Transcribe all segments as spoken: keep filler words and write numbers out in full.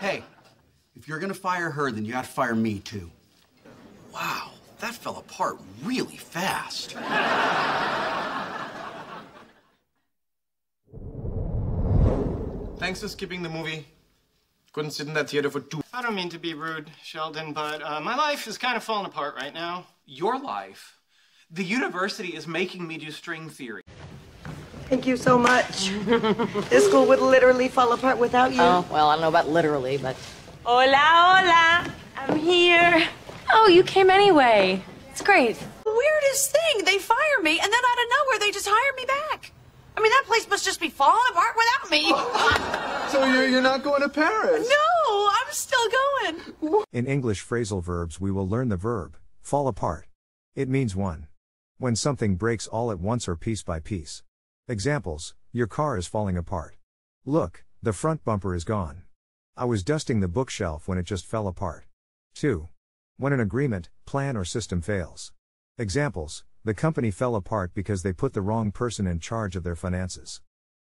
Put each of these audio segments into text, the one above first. Hey, if you're gonna fire her, then you gotta fire me too. Wow, that fell apart really fast. Thanks for skipping the movie. Couldn't sit in that theater for two. I don't mean to be rude, Sheldon, but uh, my life is kind of falling apart right now. Your life? The university is making me do string theory. Thank you so much. This school would literally fall apart without you. Oh, well, I don't know about literally, but... Hola, hola. I'm here. Oh, you came anyway. It's great. The weirdest thing. They fire me, and then out of nowhere, they just hire me back. I mean, that place must just be falling apart without me. So you're, you're not going to Paris? No, I'm still going. In English phrasal verbs, we will learn the verb, fall apart. It means one. When something breaks all at once or piece by piece. Examples, your car is falling apart. Look, the front bumper is gone. I was dusting the bookshelf when it just fell apart. two. When an agreement, plan or system fails. Examples, the company fell apart because they put the wrong person in charge of their finances.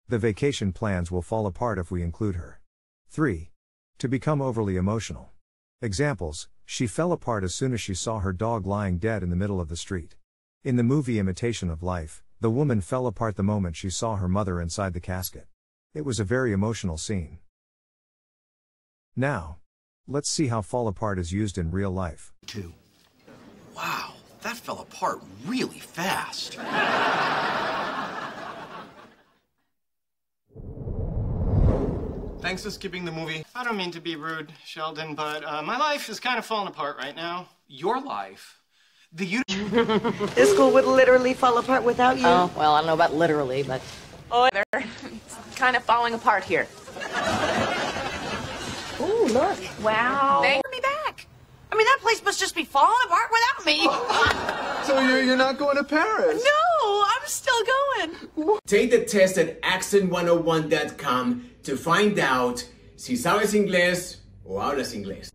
The vacation plans will fall apart if we include her. three. To become overly emotional. Examples, she fell apart as soon as she saw her dog lying dead in the middle of the street. In the movie Imitation of Life, the woman fell apart the moment she saw her mother inside the casket. It was a very emotional scene. Now, let's see how fall apart is used in real life. Two. Wow. That fell apart really fast. Thanks for skipping the movie. I don't mean to be rude, Sheldon, but uh, my life is kind of falling apart right now. Your life? The you. This school would literally fall apart without you. Oh, well, I don't know about literally, but... Oh, it's kind of falling apart here. Ooh, look. Wow. Thank you. I mean, that place must just be falling apart without me. So you're, you're not going to Paris? No, I'm still going. Take the test at accent one oh one dot com to find out si sabes inglés o hablas inglés.